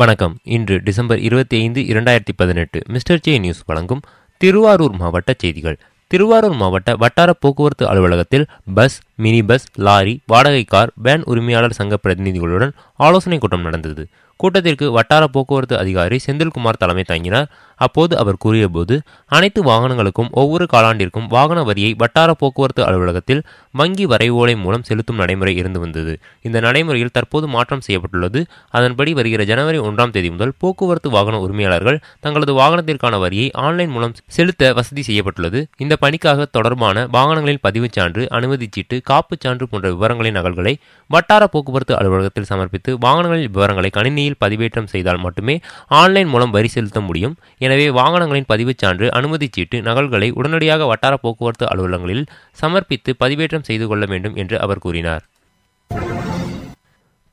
வணக்கம். இன்று December 25, 2018 mister சே news வழங்கும் திருவாரூர் மாவட்ட செய்திகள். திருவாரூர் மாவட்ட வட்டார போக்குவரத்து அலுவலகத்தில் பஸ், மினி பஸ், லாரி, வாடகை கார், வேன் உரிமையாளர் சங்க பிரதிநிதிகளுடன் ஆலோசனை கூட்டம் நடந்தது. கூட்டத்திற்கு வட்டார போக்குவரத்து அதிகாரி செந்தில்குமார் தலைமை தாங்கினார். அப்போது அவர் கூறியபோது, அனைத்து வாகனங்களுக்கும் ஒவ்வொரு காலாண்டிற்கும் வாகன வரியை வட்டார போக்குவரத்து அலுவலகத்தில் வங்கி வரைவோலை மூலம் செலுத்தும் நடைமுறை இருந்து வந்தது. இந்த நடைமுறையில் தற்போது மாற்றம் செய்யப்பட்டுள்ளது. அதன்படி வருகிற ஜனவரி 1ஆம் தேதி முதல் போக்குவரத்து வாகன உரிமையாளர்கள் தங்களது வாகனத்திற்கான வரியை ஆன்லைன் மூலம் செலுத்த வசதி செய்யப்பட்டுள்ளது. இந்த பணிக்காக தொடர்பான வாகனங்களின் பதிவுச் சான்று, அனுமதிச்சீட்டு, காப்பு சான்று போன்ற விவரங்களின் நகல்களை வட்டார போக்குவரத்து அலுவலகத்தில் சமர்ப்பித்து வாகனங்களின் விவரங்களை கணினி பதிவேற்றம் செய்தால் மட்டுமே ஆன்லைன் மூலம் வரி செலுத்த முடியும். எனவே வாகனங்களின் பதிவுச் சான்று, அனுமதிச்சீட்டு நகல்களை உடனடியாக வட்டார போக்குவரத்து அலுவலகங்களில் சமர்ப்பித்து பதிவேற்றம் செய்து கொள்ள வேண்டும் என்று அவர் கூறினார்.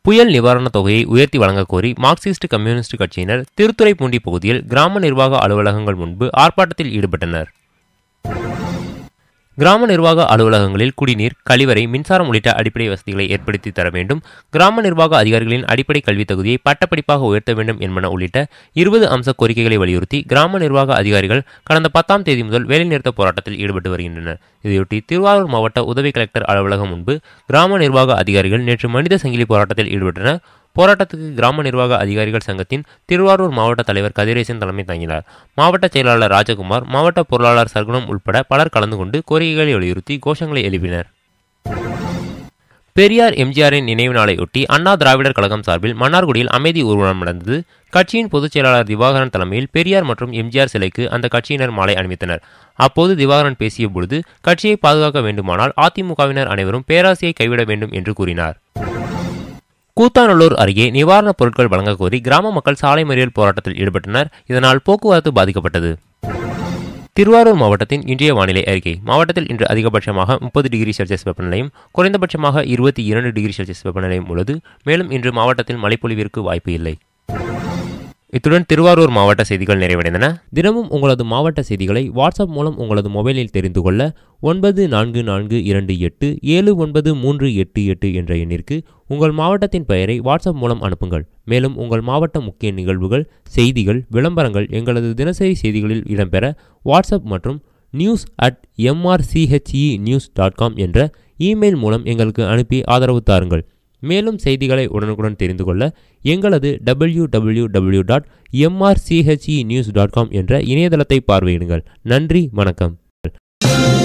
புயல் நிவாரணத் தொகையை உயர்த்தி வழங்க கோரி மார்க்சிஸ்ட் கம்யூனிஸ்ட் கட்சியினர் திருத்துறைப்பூண்டி பகுதியில் கிராம நிர்வாக அலுவலகங்கள் முன்பு ஆர்ப்பாட்டத்தில் ஈடுபட்டனர். கிராம நிர்வாக அலுவலகங்களில் குடிநீர், கழிவறை, மின்சாரம் உள்ளிட்ட அடிப்படை வசதிகளை ஏற்படுத்தி தர வேண்டும். கிராம நிர்வாக அதிகாரிகளின் அடிப்படை கல்வித் தகுதியை பட்டப்படிப்பாக உயர்த்த வேண்டும் என்பன உள்ளிட்ட 20 அம்ச கோரிக்கைகளை வலியுறுத்தி கிராம நிர்வாக அதிகாரிகள் கடந்த 10ஆம் தேதி முதல் வேலைநிறுத்த போராட்டத்தில் ஈடுபட்டு வருகின்றனர். இதையொட்டி திருவாரூர் மாவட்ட உதவி கலெக்டர் அலுவலகம் முன்பு கிராம நிர்வாக அதிகாரிகள் நேற்று மனித சங்கிலி போராட்டத்தில் ஈடுபட்டனர். போராட்டத்துக்கு கிராம நிர்வாக அதிகாரிகள் சங்கத்தின் திருவாரூர் மாவட்ட தலைவர் கதிரேசன் தலைமை தாங்கினார். மாவட்ட செயலாளர் ராஜகுமார், மாவட்ட பொருளாளர் சர்க்குணம் உட்பட பலர் கலந்து கொண்டு கோரிக்கைகளை வலியுறுத்தி கோஷங்களை எழுப்பினர். பெரியார், எம்ஜிஆரின் நினைவு நாளையொட்டி அண்ணா திராவிடர் கழகம் சார்பில் மன்னார்குடியில் அமைதி ஊர்வலம் நடந்தது. கட்சியின் பொதுச் செயலாளர் திவாகரன் தலைமையில் பெரியார் மற்றும் எம்ஜிஆர் சிலைக்கு அந்த கட்சியினர் மாலை அணிவித்தனர். அப்போது திவாகரன் பேசிய பொழுது, கட்சியை பாதுகாக்க வேண்டுமானால் அதிமுகவினர் அனைவரும் பேராசையை கைவிட வேண்டும் என்று கூறினார். கூத்தாநல்லூர் அருகே நிவாரணப் பொருட்கள் வழங்க கோரி கிராம மக்கள் சாலை மறியல் போராட்டத்தில் ஈடுபட்டனர். இதனால் போக்குவரத்து பாதிக்கப்பட்டது. திருவாரூர் மாவட்டத்தின் இன்றைய வானிலை அறிக்கை. மாவட்டத்தில் இன்று அதிகபட்சமாக 30 டிகிரி செல்சியஸ் வெப்பநிலையும் குறைந்தபட்சமாக 22 டிகிரி செல்சியஸ் வெப்பநிலையும் உள்ளது. மேலும் இன்று மாவட்டத்தில் மழைப்பொழிவிற்கு வாய்ப்பு இல்லை. இத்துடன் திருவாரூர் மாவட்ட செய்திகள் நிறைவடைந்தன. தினமும் உங்களது மாவட்ட செய்திகளை வாட்ஸ்அப் மூலம் உங்களது மொபைலில் தெரிந்து கொள்ள 94428 7938 என்ற எண்ணிற்கு உங்கள் மாவட்டத்தின் பெயரை வாட்ஸ்அப் மூலம் அனுப்புங்கள். மேலும் உங்கள் மாவட்ட முக்கிய நிகழ்வுகள், செய்திகள், விளம்பரங்கள் எங்களது தினசரி செய்திகளில் இடம்பெற வாட்ஸ்அப் மற்றும் news@mrchenews.com என்ற இமெயில் மூலம் எங்களுக்கு அனுப்பி ஆதரவு தாருங்கள். மேலும் செய்திகளை உடனுக்குடன் தெரிந்து கொள்ள எங்களது www.mrchenews.com என்ற இணையதளத்தை பார்வையிடுங்கள். நன்றி, வணக்கம்.